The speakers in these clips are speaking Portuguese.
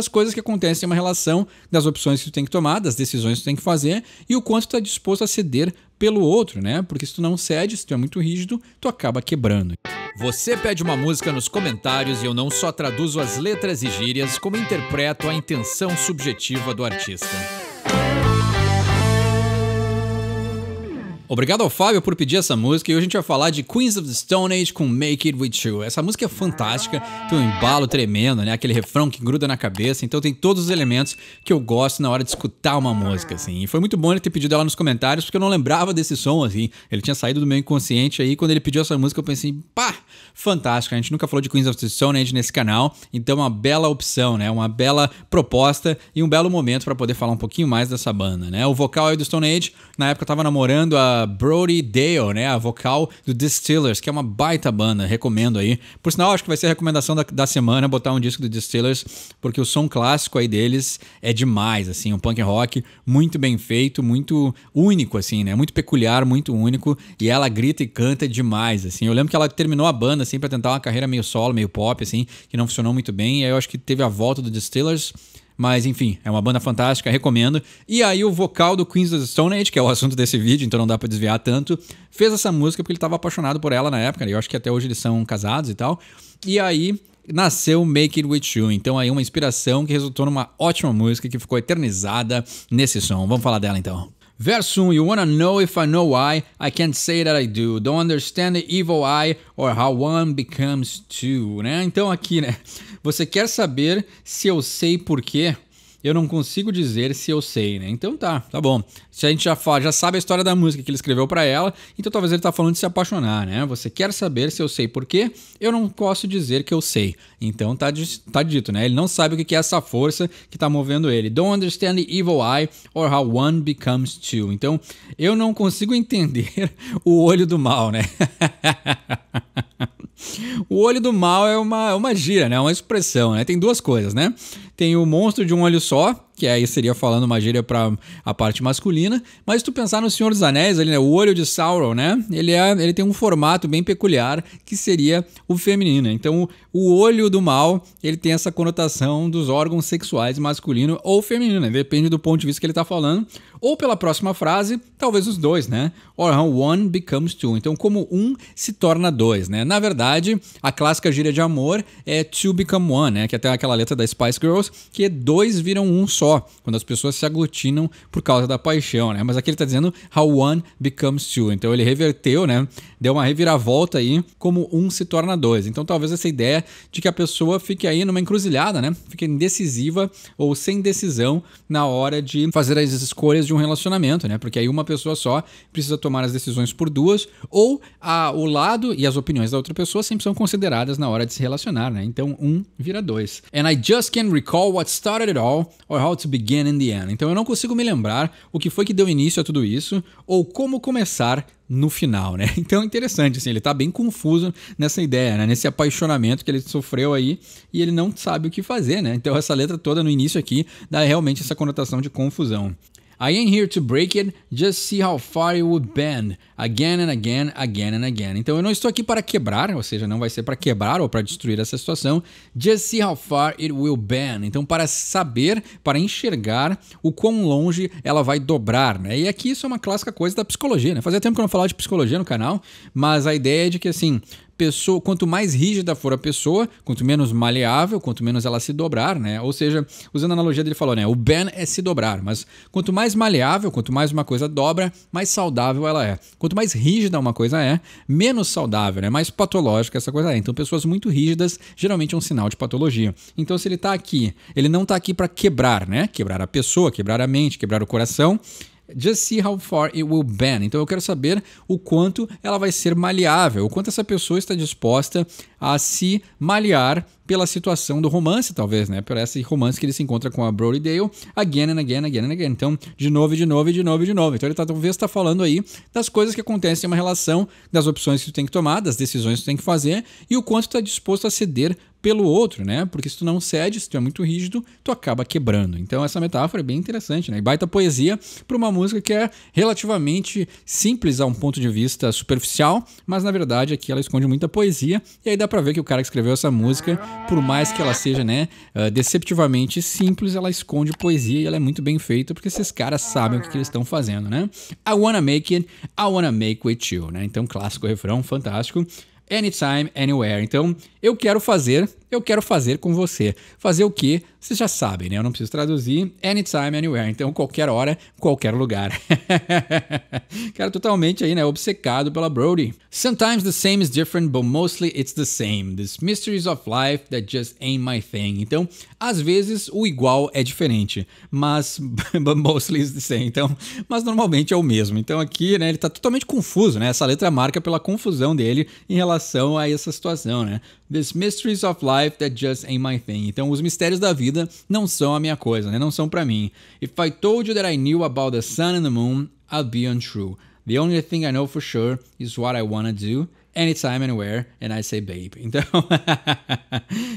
das coisas que acontecem em uma relação, das opções que tu tem que tomar, das decisões que tu tem que fazer e o quanto tu tá disposto a ceder pelo outro, né? Porque se tu não cede, se tu é muito rígido, tu acaba quebrando. Você pede uma música nos comentários e eu não só traduzo as letras e gírias, como interpreto a intenção subjetiva do artista. Obrigado ao Fábio por pedir essa música e hoje a gente vai falar de Queens of the Stone Age com Make It Wit Chu. Essa música é fantástica, tem um embalo tremendo, né? Aquele refrão que gruda na cabeça, então tem todos os elementos que eu gosto na hora de escutar uma música, assim. E foi muito bom ele ter pedido ela nos comentários, porque eu não lembrava desse som, assim. Ele tinha saído do meu inconsciente aí, quando ele pediu essa música eu pensei, pá, fantástica. A gente nunca falou de Queens of the Stone Age nesse canal, então é uma bela opção, né? Uma bela proposta e um belo momento pra poder falar um pouquinho mais dessa banda, né? O vocal aí do Stone Age, na época eu tava namorando a Brody Dale, né, a vocal do Distillers, que é uma baita banda, recomendo aí. Por sinal, acho que vai ser a recomendação da semana botar um disco do Distillers, porque o som clássico aí deles é demais, assim, um punk rock muito bem feito, muito único, assim, né, muito peculiar, muito único, e ela grita e canta demais, assim. Eu lembro que ela terminou a banda, assim, pra tentar uma carreira meio solo, meio pop, assim, que não funcionou muito bem, e aí eu acho que teve a volta do Distillers. Mas, enfim, é uma banda fantástica, recomendo. E aí o vocal do Queens of the Stone Age, que é o assunto desse vídeo, então não dá pra desviar tanto, fez essa música porque ele tava apaixonado por ela na época, e eu acho que até hoje eles são casados e tal. E aí nasceu Make It Wit Chu, então aí uma inspiração que resultou numa ótima música que ficou eternizada nesse som. Vamos falar dela então. Verso 1, you wanna know if I know why, I can't say that I do, don't understand the evil eye, or how one becomes two, né? Então aqui, né, você quer saber se eu sei por quê? Eu não consigo dizer se eu sei, né? Então tá bom. Se a gente já sabe a história da música que ele escreveu pra ela, então talvez ele tá falando de se apaixonar, né? Você quer saber se eu sei por quê? Eu não posso dizer que eu sei. Então tá dito, né? Ele não sabe o que é essa força que tá movendo ele. Don't understand the evil eye or how one becomes two. Então, eu não consigo entender o olho do mal, né? O olho do mal é uma gíria, né? Uma expressão, né? Tem duas coisas, né? Tem o monstro de um olho só, que aí seria falando uma gíria para a parte masculina, mas se tu pensar no Senhor dos Anéis, ali, né, o olho de Sauron, né, ele tem um formato bem peculiar, que seria o feminino. Então, o olho do mal, ele tem essa conotação dos órgãos sexuais masculino ou feminino, né? Depende do ponto de vista que ele tá falando, ou pela próxima frase, talvez os dois, né, or how one becomes two, então como um se torna dois, né, na verdade, a clássica gíria de amor é two become one, né, que até aquela letra da Spice Girls, que é dois viram um só, quando as pessoas se aglutinam por causa da paixão, né? Mas aqui ele tá dizendo how one becomes two, então ele reverteu, né? Deu uma reviravolta aí, como um se torna dois. Então talvez essa ideia de que a pessoa fique aí numa encruzilhada, né? Fique indecisiva ou sem decisão na hora de fazer as escolhas de um relacionamento, né? Porque aí uma pessoa só precisa tomar as decisões por duas, ou o lado e as opiniões da outra pessoa sempre são consideradas na hora de se relacionar, né? Então um vira dois. And I just can't recall what started it all, or how to begin in the end. Então eu não consigo me lembrar o que foi que deu início a tudo isso ou como começar no final, né? Então é interessante, assim, ele tá bem confuso nessa ideia, né? Nesse apaixonamento que ele sofreu aí e ele não sabe o que fazer, né? Então essa letra toda no início aqui dá realmente essa conotação de confusão. I ain't here to break it, just see how far it would bend, again and again, again and again. Então eu não estou aqui para quebrar, ou seja, não vai ser para quebrar ou para destruir essa situação, just see how far it will bend. Então para saber, para enxergar o quão longe ela vai dobrar, né? E aqui isso é uma clássica coisa da psicologia, né? Fazia tempo que eu não falava de psicologia no canal, mas a ideia é de que assim, pessoa, quanto mais rígida for a pessoa, quanto menos maleável, quanto menos ela se dobrar, né? Ou seja, usando a analogia dele falou, né? O bend é se dobrar, mas quanto mais maleável, quanto mais uma coisa dobra, mais saudável ela é. Quanto mais rígida uma coisa é, menos saudável, né? Mais patológica essa coisa é. Então, pessoas muito rígidas, geralmente é um sinal de patologia. Então, se ele tá aqui, ele não tá aqui para quebrar, né? Quebrar a pessoa, quebrar a mente, quebrar o coração. Just see how far it will bend. Então eu quero saber o quanto ela vai ser maleável, o quanto essa pessoa está disposta a se malear pela situação do romance, talvez, né? Por esse romance que ele se encontra com a Brody Dale, again and again, again and again. Então, de novo, de novo, de novo, de novo. Então, ele talvez tá falando aí das coisas que acontecem em uma relação, das opções que tu tem que tomar, das decisões que tu tem que fazer e o quanto tu tá disposto a ceder pelo outro, né? Porque se tu não cede, se tu é muito rígido, tu acaba quebrando. Então, essa metáfora é bem interessante, né? E baita poesia para uma música que é relativamente simples a um ponto de vista superficial, mas, na verdade, aqui ela esconde muita poesia e aí dá pra ver que o cara que escreveu essa música por mais que ela seja, né, deceptivamente simples, ela esconde poesia e ela é muito bem feita, porque esses caras sabem o que eles estão fazendo, né? I wanna make it, I wanna make with you, né? Então, clássico refrão, fantástico. Anytime, anywhere. Então, eu quero fazer com você. Fazer o quê? Vocês já sabem, né? Eu não preciso traduzir. Anytime, anywhere. Então, qualquer hora, qualquer lugar. Cara, totalmente aí, né? Obcecado pela Brody. Sometimes the same is different, but mostly it's the same. These mysteries of life that just ain't my thing. Então, às vezes, o igual é diferente. Mas, but mostly it's the same. Então, mas normalmente é o mesmo. Então, aqui, né? Ele tá totalmente confuso, né? Essa letra marca pela confusão dele em relação a essa situação, né? These mysteries of life that just ain't my thing. Então, os mistérios da vida não são a minha coisa, né? Não são pra mim. If I told you that I knew about the sun and the moon, I'd be untrue. The only thing I know for sure is what I wanna do. Anytime, anywhere, and I say babe. Então,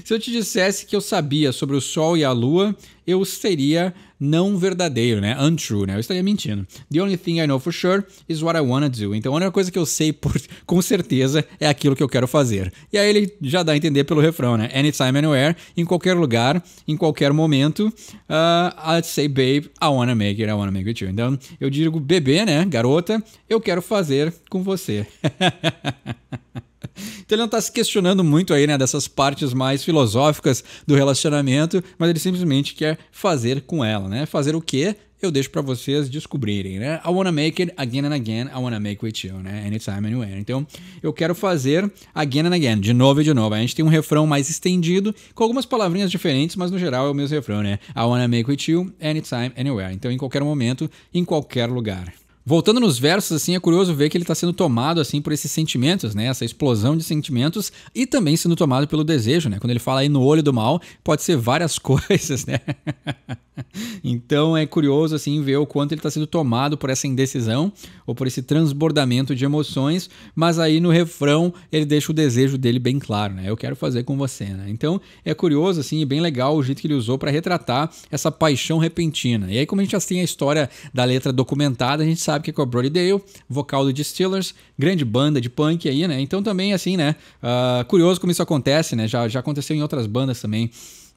se eu te dissesse que eu sabia sobre o sol e a lua, eu seria não verdadeiro, né? Untrue, né? Eu estaria mentindo. The only thing I know for sure is what I wanna do. Então, a única coisa que eu sei com certeza é aquilo que eu quero fazer. E aí ele já dá a entender pelo refrão, né? Anytime, anywhere, em qualquer lugar, em qualquer momento. I'd say babe, I wanna make it you. Então, eu digo bebê, né? Garota, eu quero fazer com você. Então ele não está se questionando muito aí, né, dessas partes mais filosóficas do relacionamento, mas ele simplesmente quer fazer com ela, né? Fazer o quê? Eu deixo para vocês descobrirem, né? I wanna make it again and again, I wanna make with you, né? Anytime, anywhere. Então, eu quero fazer again and again, de novo e de novo. A gente tem um refrão mais estendido, com algumas palavrinhas diferentes, mas no geral é o mesmo refrão, né? I wanna make with you, anytime, anywhere. Então, em qualquer momento, em qualquer lugar. Voltando nos versos, assim, é curioso ver que ele está sendo tomado, assim, por esses sentimentos, né? Essa explosão de sentimentos e também sendo tomado pelo desejo, né? Quando ele fala aí no olho do mal, pode ser várias coisas, né? Então é curioso, assim, ver o quanto ele está sendo tomado por essa indecisão ou por esse transbordamento de emoções, mas aí no refrão ele deixa o desejo dele bem claro, né? Eu quero fazer com você, né? Então é curioso, assim, e bem legal o jeito que ele usou para retratar essa paixão repentina. E aí, como a gente já tem a história da letra documentada, a gente sabe que é o Brody Dale, vocal do Distillers, grande banda de punk aí, né? Então também, assim, né? Curioso como isso acontece, né? Já aconteceu em outras bandas também,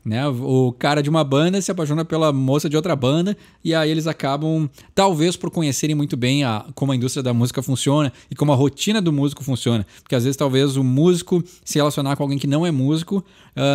né? O cara de uma banda se apaixona pela moça de outra banda e aí eles acabam, talvez por conhecerem muito bem como a indústria da música funciona e como a rotina do músico funciona, porque às vezes talvez o músico se relacionar com alguém que não é músico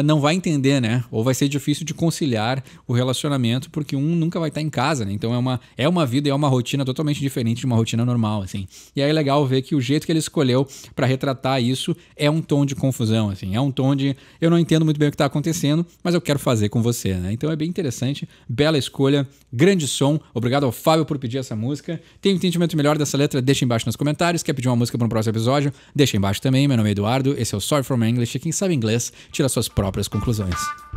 não vai entender, né? Ou vai ser difícil de conciliar o relacionamento porque um nunca vai estar em casa, né? Então é uma vida e é uma rotina totalmente diferente de uma rotina normal, assim. E aí é legal ver que o jeito que ele escolheu para retratar isso é um tom de confusão, assim. É um tom de eu não entendo muito bem o que está acontecendo, mas eu quero fazer com você, né? Então é bem interessante, bela escolha, grande som. Obrigado ao Fábio por pedir essa música. Tem um entendimento melhor dessa letra? Deixa embaixo nos comentários. Quer pedir uma música para um próximo episódio? Deixa embaixo também. Meu nome é Eduardo, esse é o Sorry For My English. Quem sabe inglês, tira suas próprias conclusões.